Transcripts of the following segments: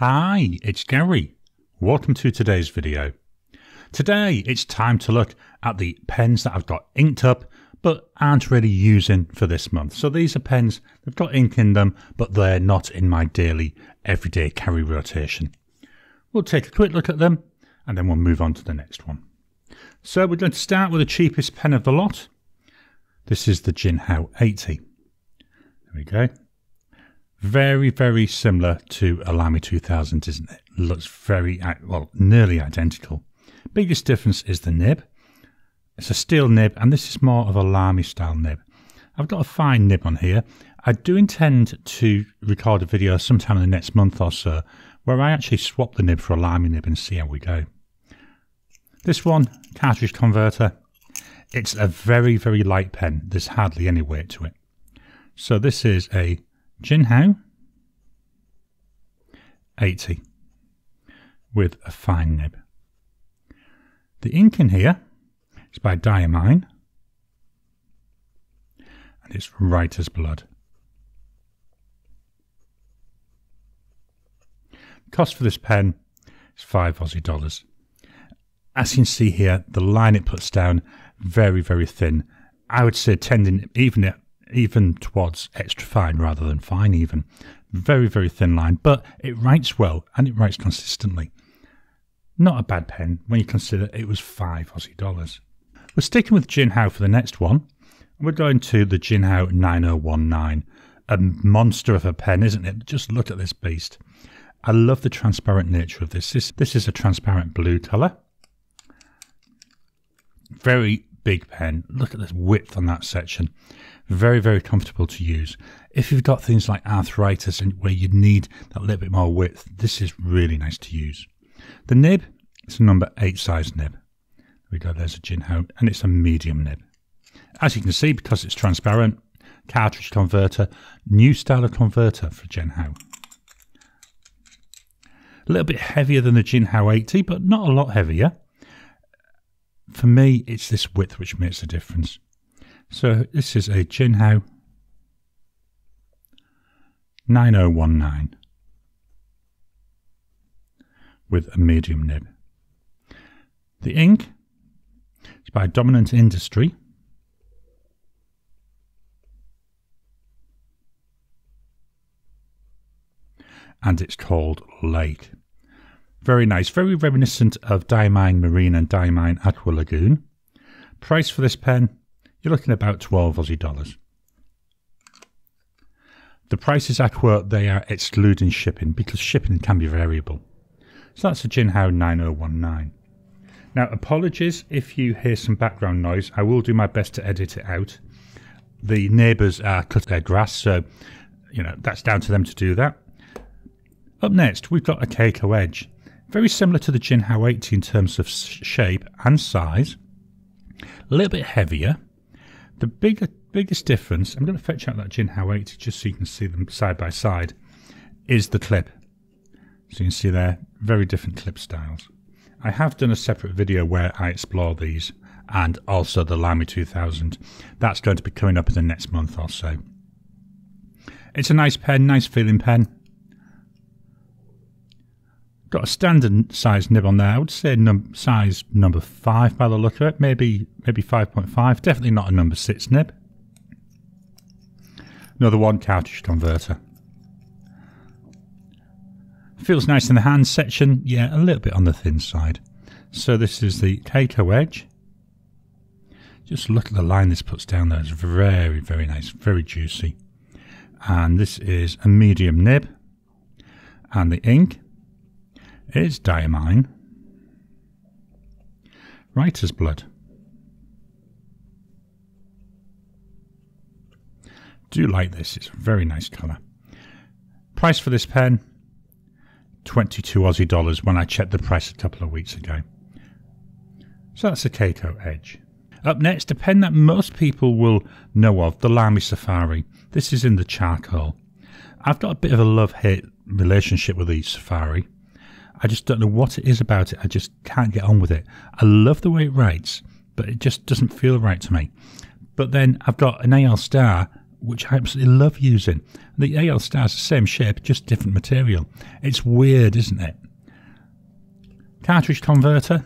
Hi, it's Gary. Welcome to today's video. Today it's time to look at the pens that I've got inked up but aren't really using for this month. So these are pens that have got ink in them but they're not in my daily everyday carry rotation. We'll take a quick look at them and then we'll move on to the next one. So we're going to start with the cheapest pen of the lot. This is the Jinhao 80. There we go. Very, very similar to a Lamy 2000, isn't it? Looks very, well, nearly identical. Biggest difference is the nib. It's a steel nib, and this is more of a Lamy style nib. I've got a fine nib on here. I do intend to record a video sometime in the next month or so where I actually swap the nib for a Lamy nib and see how we go. This one, cartridge converter. It's a very, very light pen. There's hardly any weight to it. So this is a Jinhao 80 with a fine nib. The ink in here is by Diamine and it's writer's blood. Cost for this pen is $5 Aussie dollars. As you can see here, the line it puts down, very, very thin. I would say tending even towards extra fine rather than fine even. Very, very thin line, but it writes well and it writes consistently. Not a bad pen when you consider it was $5 Aussie dollars. We're sticking with Jinhao for the next one. We're going to the Jinhao 9019. A monster of a pen, isn't it? Just look at this beast. I love the transparent nature of this. This is a transparent blue colour. Very big pen. Look at this width on that section. Very, very comfortable to use. If you've got things like arthritis and where you need that little bit more width, this is really nice to use. The nib, it's a number 8 size nib. There we go, there's a Jinhao, and it's a medium nib. As you can see, because it's transparent, cartridge converter, new style of converter for Jinhao. A little bit heavier than the Jinhao 80, but not a lot heavier. For me, it's this width which makes the difference. So this is a Jinhao 9019 with a medium nib. The ink is by Dominant Industry. And it's called Lake. Very nice, very reminiscent of Diamine Marine and Diamine Aqua Lagoon. Price for this pen, you're looking about $12 Aussie dollars. The price is Aqua, they are excluding shipping because shipping can be variable. So that's a Jinhao 9019. Now apologies if you hear some background noise, I will do my best to edit it out. The neighbours are cutting their grass, so you know that's down to them to do that. Up next we've got a Kaweco Edge. Very similar to the Jinhao 80 in terms of shape and size. A little bit heavier. The biggest difference, I'm going to fetch out that Jinhao 80 just so you can see them side by side, is the clip. So you can see there, very different clip styles. I have done a separate video where I explore these and also the Lamy 2000. That's going to be coming up in the next month or so. It's a nice pen, nice feeling pen. Got a standard size nib on there. I would say size number 5 by the look of it. Maybe 5.5. Definitely not a number 6 nib. Another one, cartridge converter. Feels nice in the hand section. Yeah, a little bit on the thin side. So this is the Kaweco Edge. Just look at the line this puts down there. It's very, very nice. Very juicy. And this is a medium nib. And the ink is Diamine, writer's blood. Do like this, it's a very nice colour. Price for this pen, $22 Aussie dollars when I checked the price a couple of weeks ago. So that's the Kaweco Edge. Up next, a pen that most people will know of, the Lamy Safari. This is in the charcoal. I've got a bit of a love-hate relationship with the Safari. I just don't know what it is about it. I just can't get on with it. I love the way it writes, but it just doesn't feel right to me. But then I've got an AL Star which I absolutely love using. The AL Star's the same shape, just different material. It's weird, isn't it? Cartridge converter.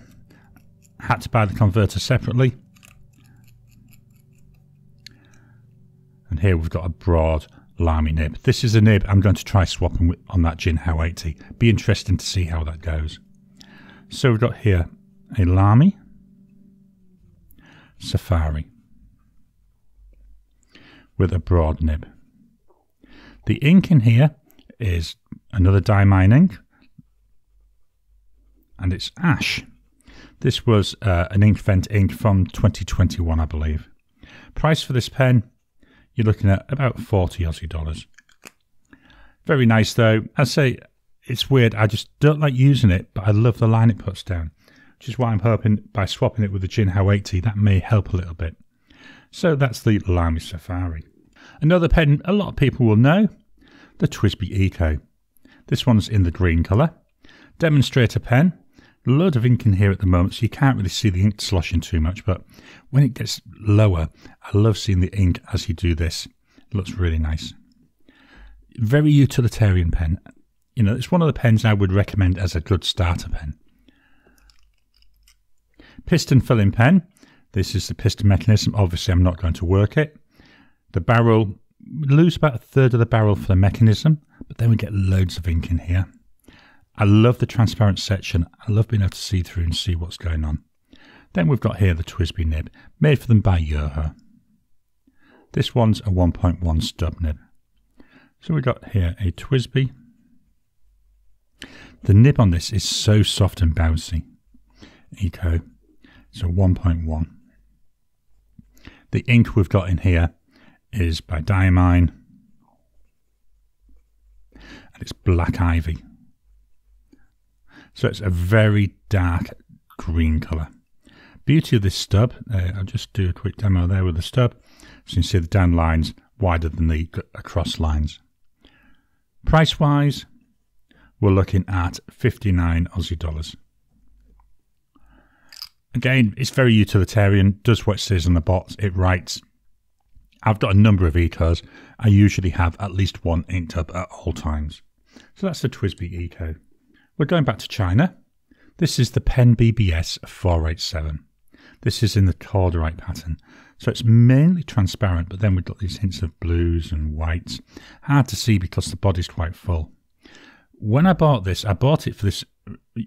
I had to buy the converter separately. And here we've got a broad Lamy nib. This is a nib I'm going to try swapping with on that Jinhao 80. Be interesting to see how that goes. So we've got here a Lamy Safari with a broad nib. The ink in here is another Diamine ink, and it's ash. This was an Inkvent ink from 2021, I believe. Price for this pen, you're looking at about 40 Aussie dollars. Very nice though. I say it's weird, I just don't like using it, but I love the line it puts down, which is why I'm hoping by swapping it with the Jinhao 80, that may help a little bit. So that's the Lamy Safari. Another pen a lot of people will know, the TWSBI Eco. This one's in the green colour. Demonstrator pen. A load of ink in here at the moment, so you can't really see the ink sloshing too much, but when it gets lower, I love seeing the ink as you do this. It looks really nice. Very utilitarian pen. You know, it's one of the pens I would recommend as a good starter pen. Piston filling pen. This is the piston mechanism. Obviously, I'm not going to work it. The barrel, we lose about a third of the barrel for the mechanism, but then we get loads of ink in here. I love the transparent section. I love being able to see through and see what's going on. Then we've got here the TWSBI nib, made for them by JoWo. This one's a 1.1 stub nib. So we've got here a TWSBI. The nib on this is so soft and bouncy. Eco. So 1.1. The ink we've got in here is by Diamine, and it's Black Ivy. So it's a very dark green colour. Beauty of this stub, I'll just do a quick demo there with the stub, so you can see the down lines wider than the across lines. Price wise, we're looking at 59 Aussie dollars. Again, it's very utilitarian, does what it says on the box, it writes. I've got a number of Ecos. I usually have at least one inked up at all times. So that's the TWSBI Eco. We're going back to China. This is the Pen BBS 487. This is in the corduroy pattern. So it's mainly transparent, but then we've got these hints of blues and whites. Hard to see because the body's quite full. When I bought this, I bought it for this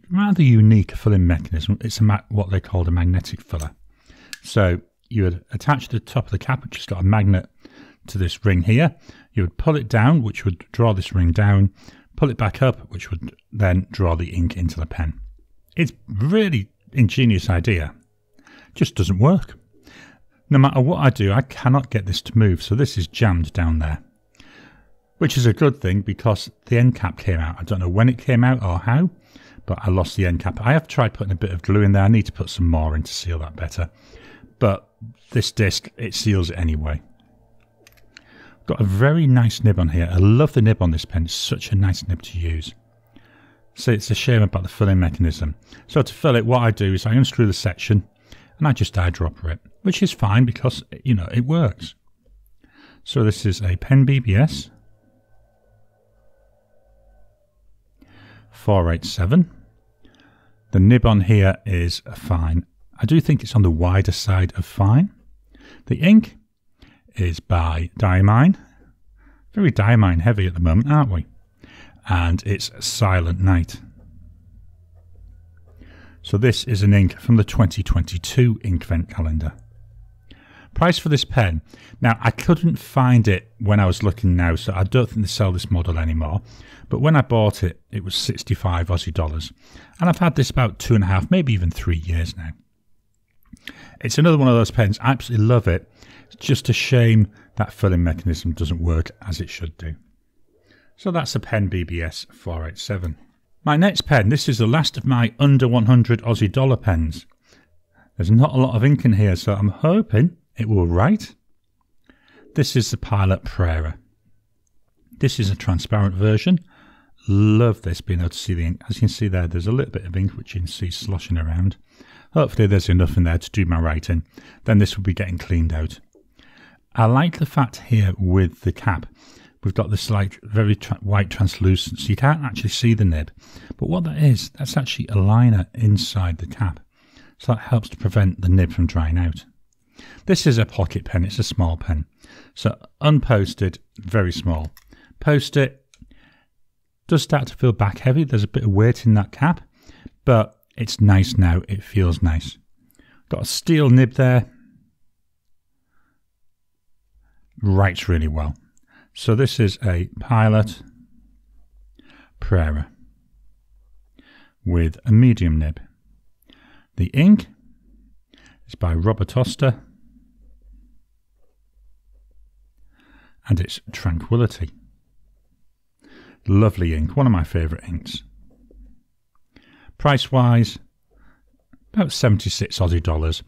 rather unique filling mechanism. It's a what they called a magnetic filler. So you would attach the top of the cap, which has got a magnet, to this ring here. You would pull it down, which would draw this ring down. Pull it back up, which would then draw the ink into the pen. It's really ingenious idea. Just doesn't work. No matter what I do, I cannot get this to move, so this is jammed down there. Which is a good thing because the end cap came out. I don't know when it came out or how, but I lost the end cap. I have tried putting a bit of glue in there. I need to put some more in to seal that better. But this disc, it seals it anyway. Got a very nice nib on here. I love the nib on this pen. It's such a nice nib to use. So it's a shame about the filling mechanism. So to fill it, what I do is I unscrew the section and I just eyedropper it, which is fine because, you know, it works. So this is a Pen BBS 487. The nib on here is a fine. I do think it's on the wider side of fine. The ink is by Diamine. Very Diamine heavy at the moment, aren't we? And it's Silent Night. So this is an ink from the 2022 Inkvent calendar. Price for this pen. Now, I couldn't find it when I was looking now, so I don't think they sell this model anymore. But when I bought it, it was 65 Aussie dollars. And I've had this about 2.5, maybe even 3 years now. It's another one of those pens. I absolutely love it. It's just a shame that filling mechanism doesn't work as it should do. So that's the Pen BBS 487. My next pen, this is the last of my under 100 Aussie dollar pens. There's not a lot of ink in here, so I'm hoping it will write. This is the Pilot Prera. This is a transparent version. Love this, being able to see the ink. As you can see there, there's a little bit of ink which you can see sloshing around. Hopefully there's enough in there to do my writing. Then this will be getting cleaned out. I like the fact here with the cap, we've got this like very white translucent, so you can't actually see the nib. But what that is, that's actually a liner inside the cap. So that helps to prevent the nib from drying out. This is a pocket pen, it's a small pen. So unposted, very small. Post it, does start to feel back heavy. There's a bit of weight in that cap, but it's nice now, it feels nice. Got a steel nib there. Writes really well. So this is a Pilot Prera with a medium nib. The ink is by Robert Oster and it's Tranquility. Lovely ink, one of my favourite inks. Price wise, about $76 Aussie dollars,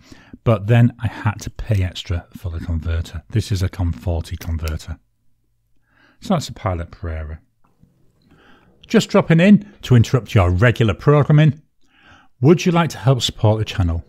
but then I had to pay extra for the converter. This is a COM40 converter. So that's a Pilot Prera. Just dropping in to interrupt your regular programming. Would you like to help support the channel?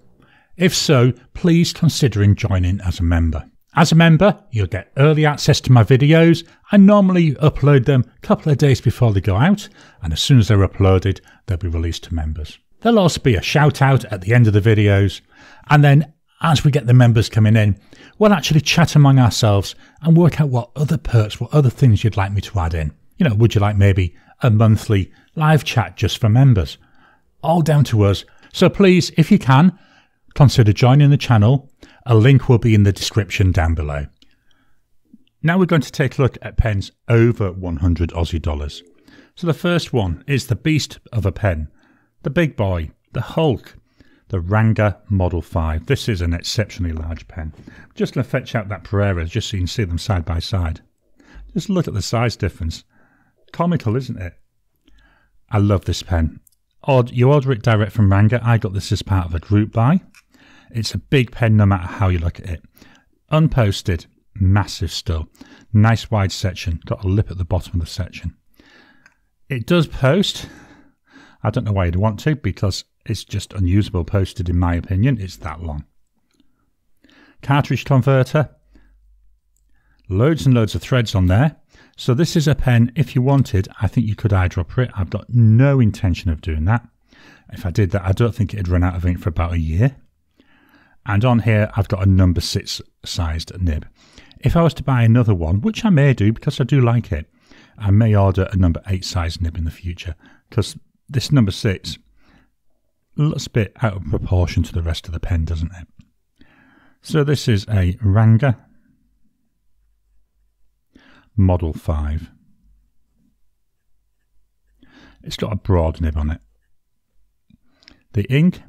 If so, please consider joining as a member. As a member, you'll get early access to my videos. I normally upload them a couple of days before they go out, and as soon as they're uploaded, they'll be released to members. There'll also be a shout out at the end of the videos, and then as we get the members coming in, we'll actually chat among ourselves and work out what other perks, what other things you'd like me to add in. You know, would you like maybe a monthly live chat just for members? All down to us. So please, if you can, consider joining the channel. A link will be in the description down below. Now we're going to take a look at pens over 100 Aussie dollars. So the first one is the beast of a pen, the big boy, the Hulk, the Ranga Model 5. This is an exceptionally large pen. I'm just going to fetch out that Prera just so you can see them side by side. Just look at the size difference. Comical, isn't it? I love this pen. You order it direct from Ranga. I got this as part of a group buy. It's a big pen no matter how you look at it. Unposted, massive still. Nice wide section. Got a lip at the bottom of the section. It does post. I don't know why you'd want to, because it's just unusable posted in my opinion. It's that long. Cartridge converter. Loads and loads of threads on there. So this is a pen, if you wanted, I think you could eyedropper it. I've got no intention of doing that. If I did that, I don't think it'd run out of ink for about a year. And on here, I've got a number 6 sized nib. If I was to buy another one, which I may do because I do like it, I may order a number 8 sized nib in the future, because this number 6 looks a bit out of proportion to the rest of the pen, doesn't it? So this is a Ranga Model 5. It's got a broad nib on it. The ink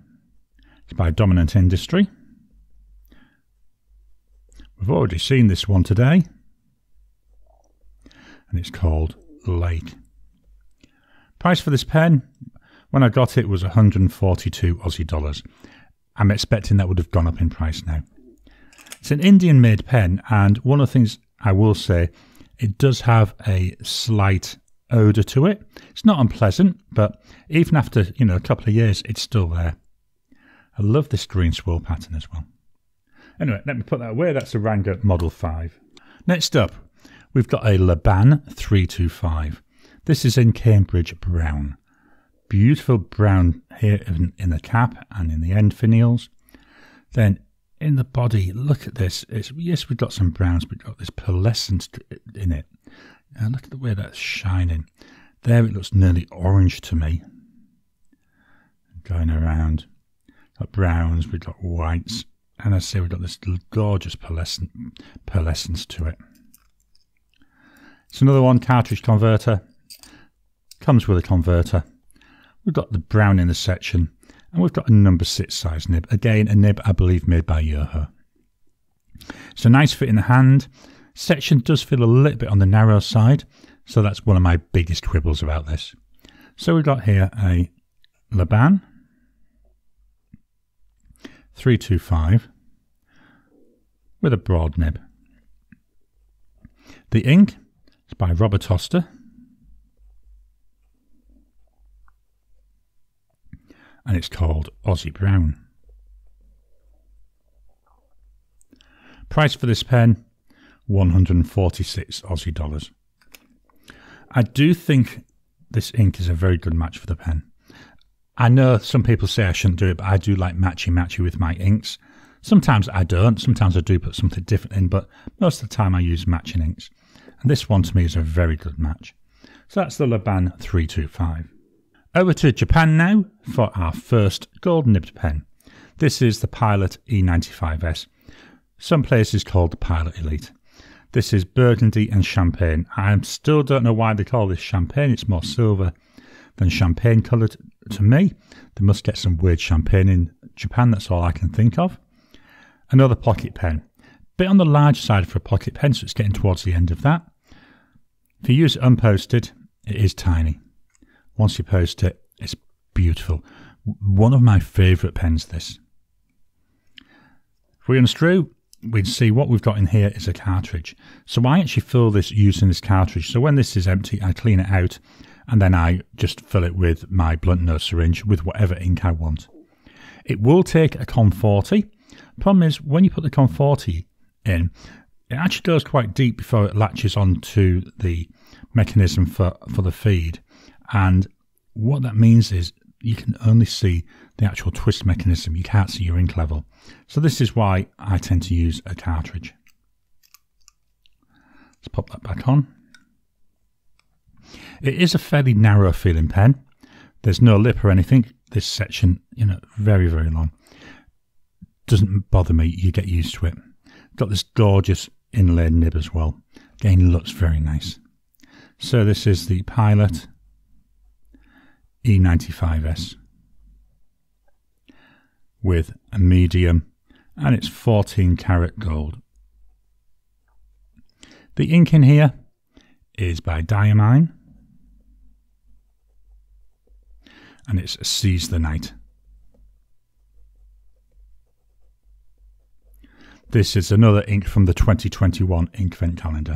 is by Dominant Industry. We've already seen this one today, and it's called Lake. Price for this pen, when I got it, was 142 Aussie dollars. I'm expecting that would have gone up in price now. It's an Indian-made pen, and one of the things I will say, it does have a slight odour to it. It's not unpleasant, but even after, you know, a couple of years, it's still there. I love this green swirl pattern as well. Anyway, let me put that away. That's a Ranga Model 5. Next up, we've got a Laban 325. This is in Cambridge Brown. Beautiful brown here in the cap and in the end finials. Then in the body, look at this. Yes, we've got some browns, but we've got this pearlescence in it. Now look at the way that's shining. There it looks nearly orange to me. Going around. Got browns, we've got whites. And I say we've got this gorgeous pearlescence to it. It's another one, cartridge converter. Comes with a converter. We've got the brown in the section. And we've got a number 6 size nib. Again, a nib I believe made by JoWo. So nice fit in the hand. Section does feel a little bit on the narrow side. So that's one of my biggest quibbles about this. So we've got here a Laban 325 with a broad nib. The ink is by Robert Oster. And it's called Aussie Brown. Price for this pen, 146 Aussie dollars. I do think this ink is a very good match for the pen. I know some people say I shouldn't do it, but I do like matchy-matchy with my inks. Sometimes I don't. Sometimes I do put something different in, but most of the time I use matching inks. And this one to me is a very good match. So that's the Laban 325. Over to Japan now for our first gold-nibbed pen. This is the Pilot E95S. Some places called the Pilot Elite. This is burgundy and champagne. I still don't know why they call this champagne. It's more silver than champagne coloured to me. They must get some weird champagne in Japan. That's all I can think of. Another pocket pen. Bit on the large side for a pocket pen, so it's getting towards the end of that. If you use it unposted, it is tiny. Once you post it, it's beautiful. One of my favourite pens, this. If we unscrew, we'd see what we've got in here is a cartridge. So I actually fill this using this cartridge. So when this is empty, I clean it out, and then I just fill it with my blunt nose syringe with whatever ink I want. It will take a COM40. Problem is, when you put the COM40 in, it actually goes quite deep before it latches onto the mechanism for the feed. And what that means is you can only see the actual twist mechanism. You can't see your ink level. So this is why I tend to use a cartridge. Let's pop that back on. It is a fairly narrow feeling pen. There's no lip or anything. This section, you know, very, very long. Doesn't bother me. You get used to it. Got this gorgeous inlaid nib as well. Again, looks very nice. So this is the Pilot E95S with a medium, and it's 14 karat gold. The ink in here is by Diamine, and it's Seize the Night. This is another ink from the 2021 Inkvent calendar.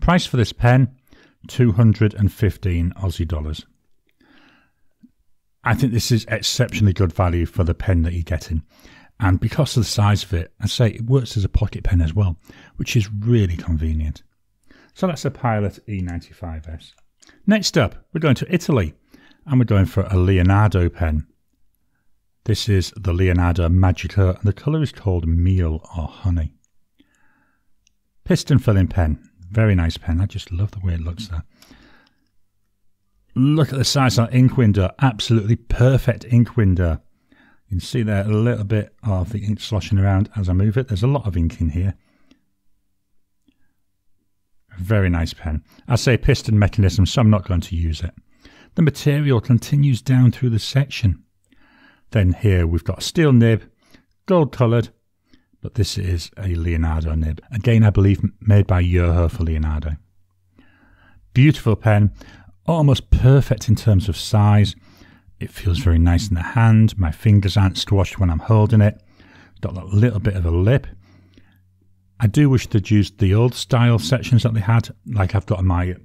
Price for this pen, 215 Aussie dollars. I think this is exceptionally good value for the pen that you're getting. And because of the size of it, I say it works as a pocket pen as well, which is really convenient. So that's the Pilot E95S. Next up, we're going to Italy, and we're going for a Leonardo pen. This is the Leonardo Magica, and the colour is called Meal or Honey. Piston filling pen. Very nice pen. I just love the way it looks there. Look at the size of that ink window. Absolutely perfect ink window. You can see there a little bit of the ink sloshing around as I move it. There's a lot of ink in here. Very nice pen. I say piston mechanism, so I'm not going to use it. The material continues down through the section. Then here we've got a steel nib, gold coloured, but this is a Leonardo nib. Again, I believe made by JoWo for Leonardo. Beautiful pen. Almost perfect in terms of size. It feels very nice in the hand. My fingers aren't squashed when I'm holding it. Got that little bit of a lip. I do wish they'd used the old style sections that they had, like I've got on my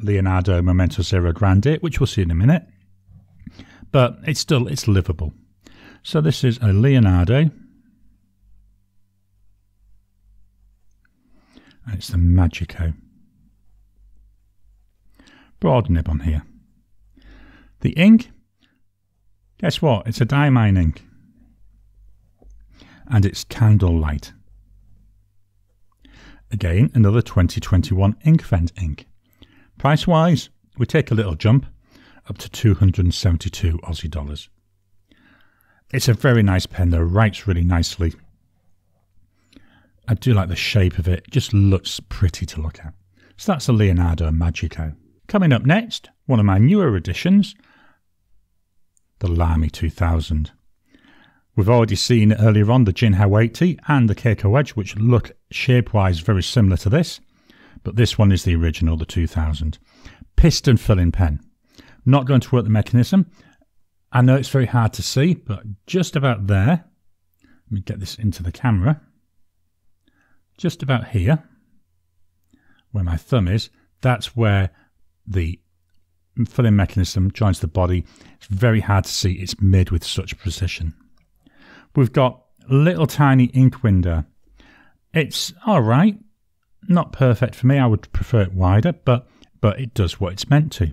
Leonardo Memento Zero Grande, which we'll see in a minute. But it's livable. So this is a Leonardo. And it's the Magico. Broad nib on here. The ink, guess what? It's a Diamine ink. And it's Candlelight. Again, another 2021 Inkvent ink. Price-wise, we take a little jump up to 272 Aussie dollars. It's a very nice pen. That writes really nicely. I do like the shape of it. It just looks pretty to look at. So that's a Leonardo Magico. Coming up next, one of my newer additions, the Lamy 2000. We've already seen earlier on the Jinhao 80 and the Kaweco Edge, which look shape-wise very similar to this, but this one is the original, the 2000. Piston filling pen. Not going to work the mechanism. I know it's very hard to see, but just about there, let me get this into the camera, just about here, where my thumb is, that's where the filling mechanism joins the body. It's very hard to see. It's made with such precision. We've got little tiny ink window. It's all right. Not perfect for me, I would prefer it wider, but it does what it's meant to.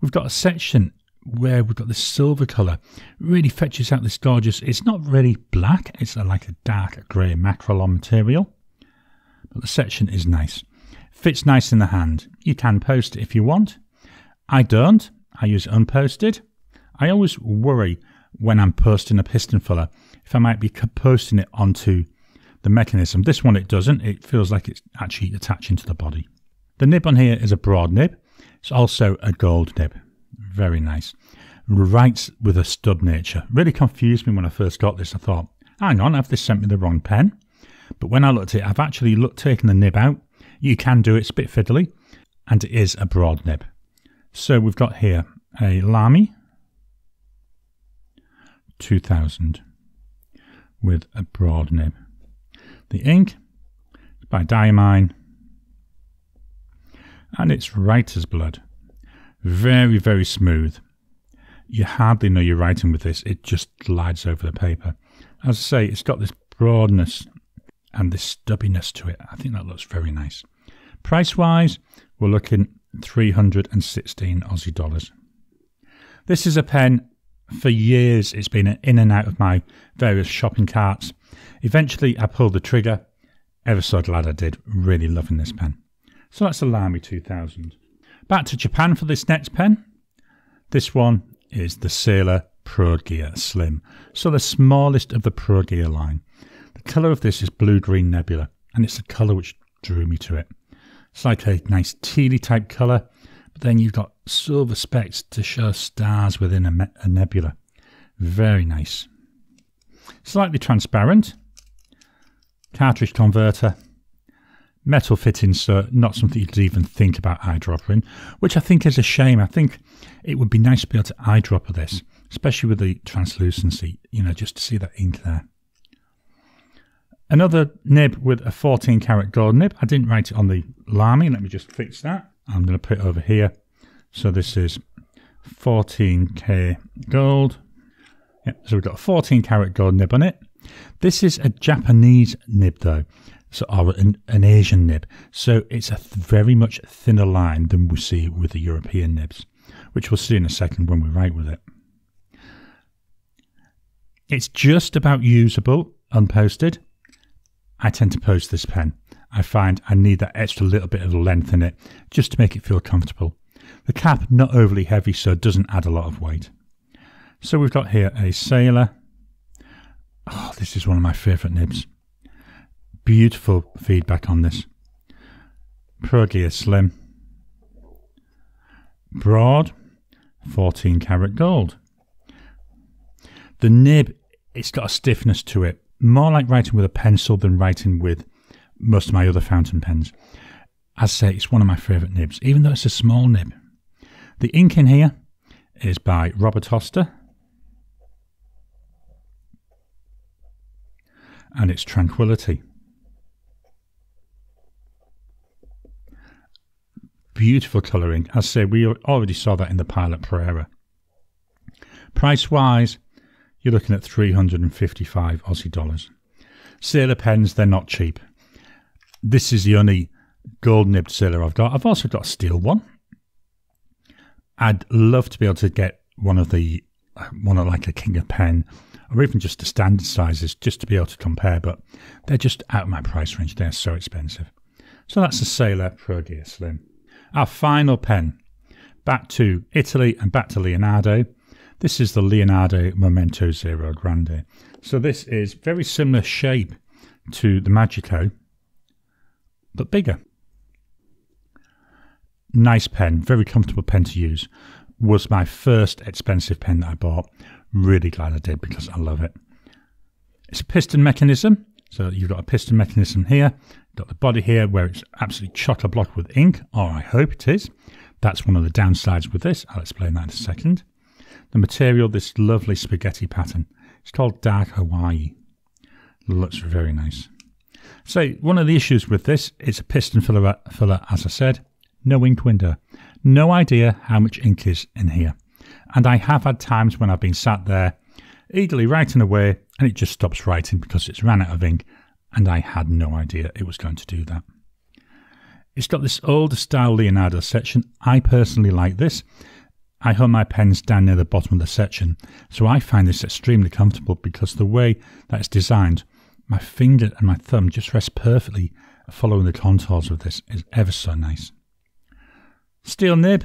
We've got a section where we've got this silver colour, really fetches out this gorgeous, it's not really black, it's like a dark grey macrolon material, but the section is nice. Fits nice in the hand. You can post it if you want. I don't. I use it unposted. I always worry when I'm posting a piston filler if I might be posting it onto the mechanism. This one it doesn't. It feels like it's actually attaching to the body. The nib on here is a broad nib. It's also a gold nib. Very nice. Writes with a stub nature. Really confused me when I first got this. I thought, hang on, have they sent me the wrong pen? But when I looked at it, I've actually taken the nib out. You can do it, it's a bit fiddly, and it is a broad nib. So we've got here a Lamy 2000 with a broad nib. The ink is by Diamine, and it's writer's blood. Very, very smooth. You hardly know you're writing with this, it just glides over the paper. As I say, it's got this broadness and this stubbiness to it. I think that looks very nice. Price-wise, we're looking 316 Aussie dollars. This is a pen, for years it's been in and out of my various shopping carts. Eventually I pulled the trigger. Ever so glad I did. Really loving this pen. So that's the Lamy 2000. Back to Japan for this next pen. This one is the Sailor Pro Gear Slim. So the smallest of the Pro Gear line. The colour of this is blue-green nebula, and it's the colour which drew me to it. It's like a nice tealy type colour, but then you've got silver specks to show stars within a nebula. Very nice. Slightly transparent. Cartridge converter. Metal fittings, so not something you'd even think about eyedroppering, which I think is a shame. I think it would be nice to be able to eyedropper this, especially with the translucency, you know, just to see that ink there. Another nib with a 14 karat gold nib. I didn't write it on the Lamy. Let me just fix that. I'm going to put it over here. So this is 14K gold. Yep, so we've got a 14 karat gold nib on it. This is a Japanese nib though, so, or an Asian nib. So it's a very much thinner line than we see with the European nibs, which we'll see in a second when we write with it. It's just about usable, unposted. I tend to post this pen. I find I need that extra little bit of length in it just to make it feel comfortable. The cap not overly heavy, so it doesn't add a lot of weight. So we've got here a Sailor. Oh, this is one of my favourite nibs. Beautiful feedback on this. Pro Gear Slim. Broad, 14 karat gold. The nib, it's got a stiffness to it. More like writing with a pencil than writing with most of my other fountain pens. As I say, it's one of my favourite nibs, even though it's a small nib. The ink in here is by Robert Oster. And it's Tranquility. Beautiful colouring. As I say, we already saw that in the Pilot Prera. Price-wise, you're looking at 355 Aussie dollars. Sailor pens, they're not cheap. This is the only gold nibbed Sailor I've got. I've also got a steel one. I'd love to be able to get one of like a King of Pen, or even just the standard sizes, just to be able to compare, but they're just out of my price range. They're so expensive. So that's the Sailor Pro Gear Slim. Our final pen. Back to Italy and back to Leonardo. This is the Leonardo Memento Zero Grande. So this is very similar shape to the Magico, but bigger. Nice pen, very comfortable pen to use. Was my first expensive pen that I bought. Really glad I did because I love it. It's a piston mechanism. So you've got a piston mechanism here. Got the body here where it's absolutely chock-a-block with ink, or I hope it is. That's one of the downsides with this. I'll explain that in a second. The material, this lovely spaghetti pattern. It's called Dark Hawaii. Looks very nice. So one of the issues with this is a piston filler, as I said. No ink window. No idea how much ink is in here. And I have had times when I've been sat there eagerly writing away and it just stops writing because it's ran out of ink and I had no idea it was going to do that. It's got this old style Leonardo section. I personally like this. I hold my pens down near the bottom of the section, so I find this extremely comfortable because the way that it's designed, my finger and my thumb just rest perfectly following the contours of this. Is ever so nice. Steel nib.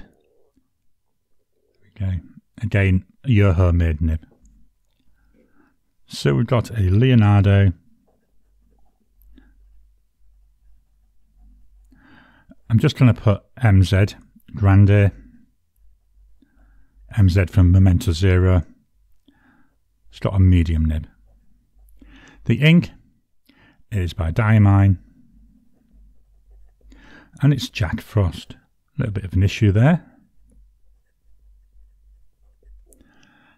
Okay, again, your homemade nib. So we've got a Leonardo. I'm just going to put MZ Grande, MZ from Memento Zero. It's got a medium nib. The ink is by Diamine, and it's Jack Frost. A little bit of an issue there.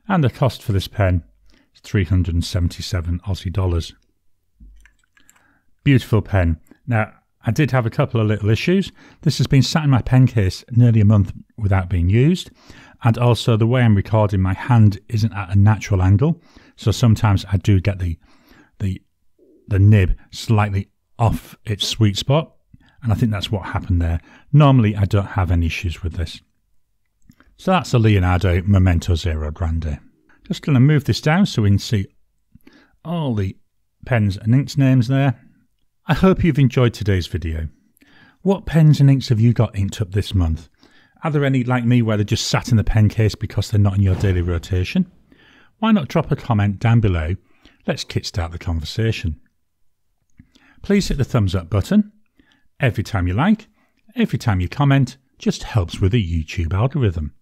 And the cost for this pen is 377 Aussie dollars. Beautiful pen. Now, I did have a couple of little issues. This has been sat in my pen case nearly a month without being used. And also the way I'm recording, my hand isn't at a natural angle. So sometimes I do get the nib slightly off its sweet spot. And I think that's what happened there. Normally, I don't have any issues with this. So that's the Leonardo Memento Zero Grande. Just going to move this down so we can see all the pens and inks names there. I hope you've enjoyed today's video. What pens and inks have you got inked up this month? Are there any like me where they're just sat in the pen case because they're not in your daily rotation? Why not drop a comment down below? Let's kickstart the conversation. Please hit the thumbs up button. Every time you like, every time you comment, just helps with the YouTube algorithm.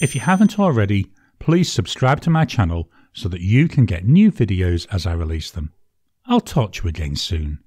If you haven't already, please subscribe to my channel so that you can get new videos as I release them. I'll talk to you again soon.